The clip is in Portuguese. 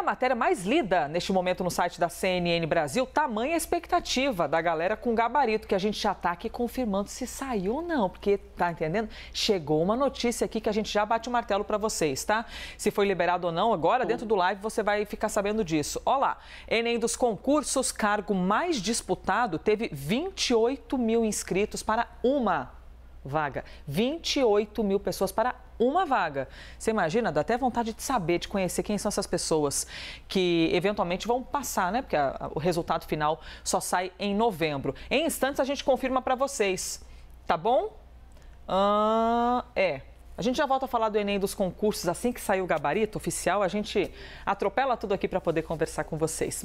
a matéria mais lida neste momento no site da CNN Brasil. Tamanha a expectativa da galera com gabarito, que a gente já está aqui confirmando se saiu ou não, porque, tá entendendo? Chegou uma notícia aqui que a gente já bate o martelo para vocês, tá? Se foi liberado ou não, agora dentro do live você vai ficar sabendo disso. Olha lá, Enem dos concursos, cargo mais disputado, teve 28 mil inscritos para uma vaga. 28 mil pessoas para uma vaga. Você imagina, dá até vontade de saber, de conhecer quem são essas pessoas que eventualmente vão passar, né? Porque o resultado final só sai em novembro. Em instantes a gente confirma para vocês, tá bom? A gente já volta a falar do Enem, dos concursos, assim que sair o gabarito oficial, a gente atropela tudo aqui para poder conversar com vocês.